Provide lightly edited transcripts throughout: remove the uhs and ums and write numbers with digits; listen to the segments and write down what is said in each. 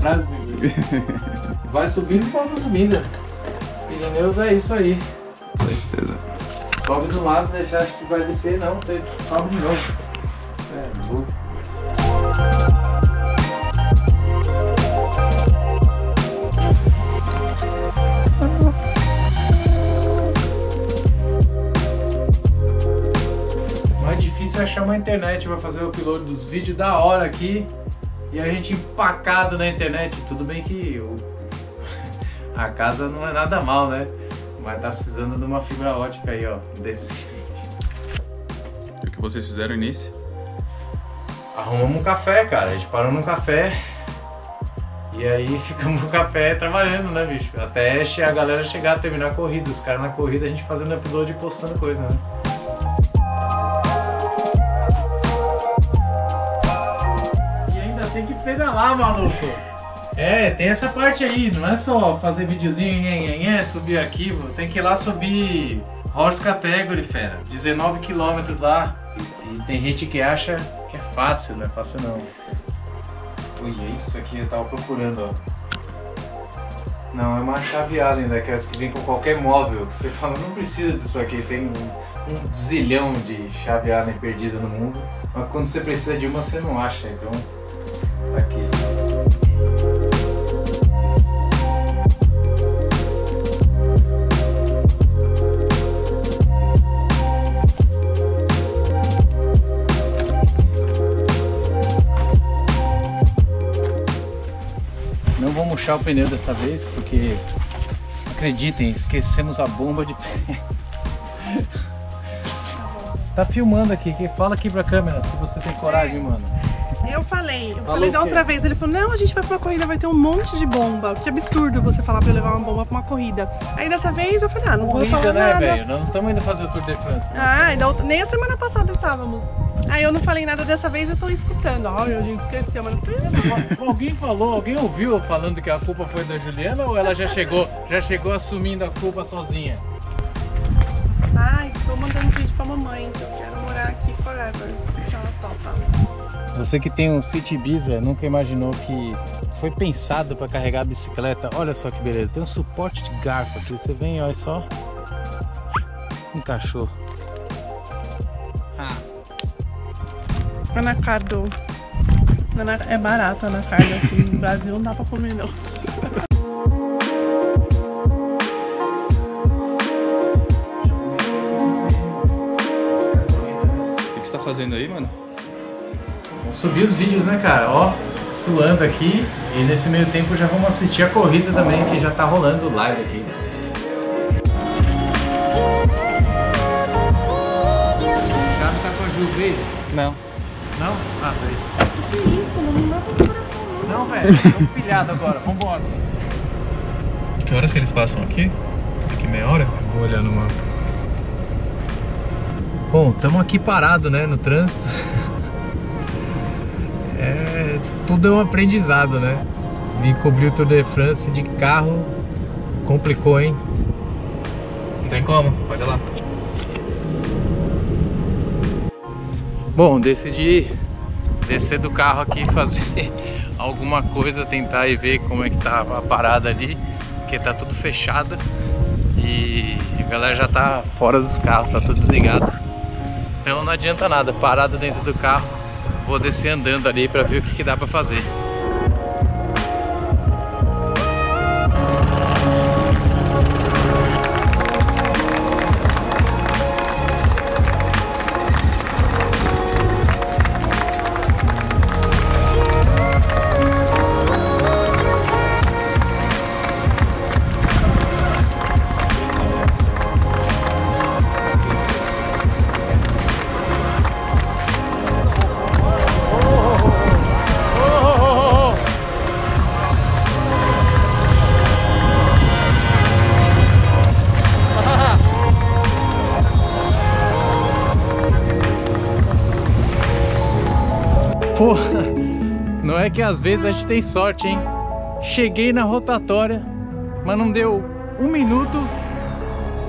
Brasil. Vai subindo enquanto subida. Pirineus é isso aí. Certeza. Sobe do lado, deixa, acho que vai descer, não. Você sobe de novo. É louco. Achar uma internet para fazer o upload dos vídeos da hora aqui e a gente empacado na internet. Tudo bem que a casa não é nada mal, né? Mas tá precisando de uma fibra ótica aí, ó. Desse. E o que vocês fizeram nesse? Arrumamos um café, cara. A gente parou num café e aí ficamos no café trabalhando, né, bicho? Até a galera chegar a terminar a corrida. Os caras na corrida, a gente fazendo upload e postando coisa, né? Tem que pedalar, maluco. É, tem essa parte aí, não é só fazer videozinho, subir arquivo. Tem que ir lá subir Horse Category, fera. 19 km lá. E tem gente que acha que é fácil, não é fácil não. Ui, é isso aqui eu tava procurando, ó. Não, é uma chaveada ainda, aquelas que vem com qualquer móvel. Você fala, não precisa disso aqui, tem um zilhão de chaveada perdida no mundo. Mas quando você precisa de uma, você não acha, então... Aqui. Não vou murchar o pneu dessa vez, porque acreditem, esquecemos a bomba de pé. Tá filmando aqui, fala aqui pra câmera se você tem coragem, mano. Eu falei da outra vez, ele falou, não, a gente vai pra uma corrida, vai ter um monte de bomba. Que absurdo você falar pra eu levar uma bomba pra uma corrida. Aí dessa vez eu falei, ah, não vou falar nada. Corrida, né, velho? Nós não estamos indo fazer o Tour de France. Ah, nem a semana passada estávamos. Aí eu não falei nada, dessa vez eu tô escutando. Olha, a gente esqueceu, mas não foi nada. Alguém falou, alguém ouviu falando que a culpa foi da Juliana ou ela já chegou assumindo a culpa sozinha? Ai, tô mandando vídeo pra mamãe, que eu quero morar aqui forever. Ela topa. Você que tem um City Bizza nunca imaginou que foi pensado para carregar a bicicleta. Olha só que beleza, tem um suporte de garfo aqui. Você vem, olha só, encaixou. Anacardo. É barata anacardo aqui no Brasil, não dá para comer não. O que você tá fazendo aí, mano? Subir os vídeos, né, cara? Ó, suando aqui e nesse meio tempo já vamos assistir a corrida também, que já tá rolando live aqui. O carro tá com a Juve? Não. Não? Ah, peraí. Que é isso? Não me mata no coração, não. Não, velho, tô pilhado agora, vambora. Que horas que eles passam aqui? Daqui meia hora? Vou olhar no mapa. Bom, estamos aqui parado, né, no trânsito. É, tudo é um aprendizado, né? Vim cobrir o Tour de France de carro, complicou, hein? Não tem como, olha lá. Bom, decidi descer do carro aqui e fazer alguma coisa, tentar e ver como é que tá a parada ali, porque tá tudo fechado e a galera já tá fora dos carros, tá tudo desligado. Então não adianta nada, parado dentro do carro. Vou descer andando ali para ver o que dá para fazer. Porra, não é que às vezes a gente tem sorte, hein? Cheguei na rotatória, mas não deu um minuto,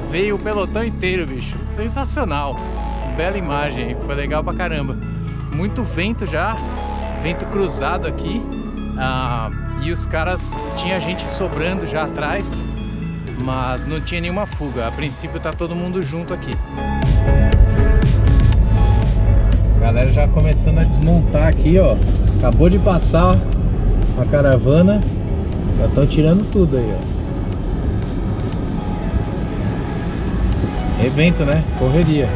veio o pelotão inteiro, bicho. Sensacional, bela imagem, foi legal pra caramba. Muito vento já, vento cruzado aqui. E os caras, tinha gente sobrando já atrás, mas não tinha nenhuma fuga. A princípio tá todo mundo junto aqui. Galera já começando a desmontar aqui, ó. Acabou de passar a caravana, já estão tirando tudo aí, ó. Evento, né? Correria.